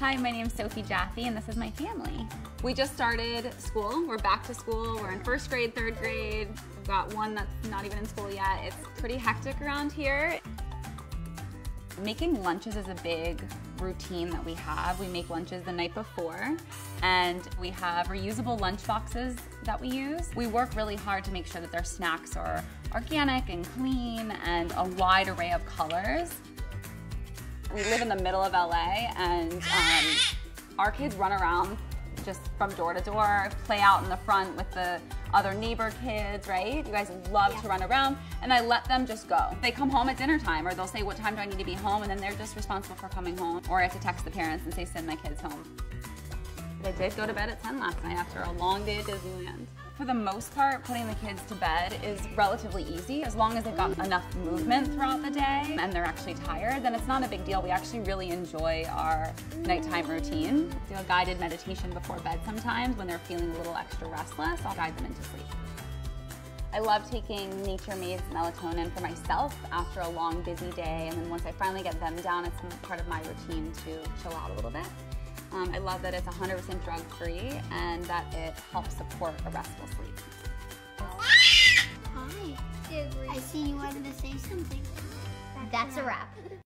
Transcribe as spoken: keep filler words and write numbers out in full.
Hi, my name is Sophie Jaffe, and this is my family. We just started school. We're back to school. We're in first grade, third grade. We've got one that's not even in school yet. It's pretty hectic around here. Making lunches is a big routine that we have. We make lunches the night before, and we have reusable lunch boxes that we use. We work really hard to make sure that their snacks are organic and clean and a wide array of colors. We live in the middle of L A, and um, our kids run around just from door to door, play out in the front with the other neighbor kids, right? You guys love yeah. to run around, and I let them just go. They come home at dinner time, or they'll say, what time do I need to be home? And then they're just responsible for coming home. Or I have to text the parents and say, send my kids home. But I did go to bed at ten last night after a long day at Disneyland. For the most part, putting the kids to bed is relatively easy. As long as they've got enough movement throughout the day and they're actually tired, then it's not a big deal. We actually really enjoy our nighttime routine. Do a guided meditation before bed sometimes when they're feeling a little extra restless. I'll guide them into sleep. I love taking Nature Made melatonin for myself after a long, busy day. And then once I finally get them down, it's part of my routine to chill out a little bit. Um, I love that it's one hundred percent drug-free and that it helps support a restful sleep. Hi. I see you wanted to say something. That's a wrap.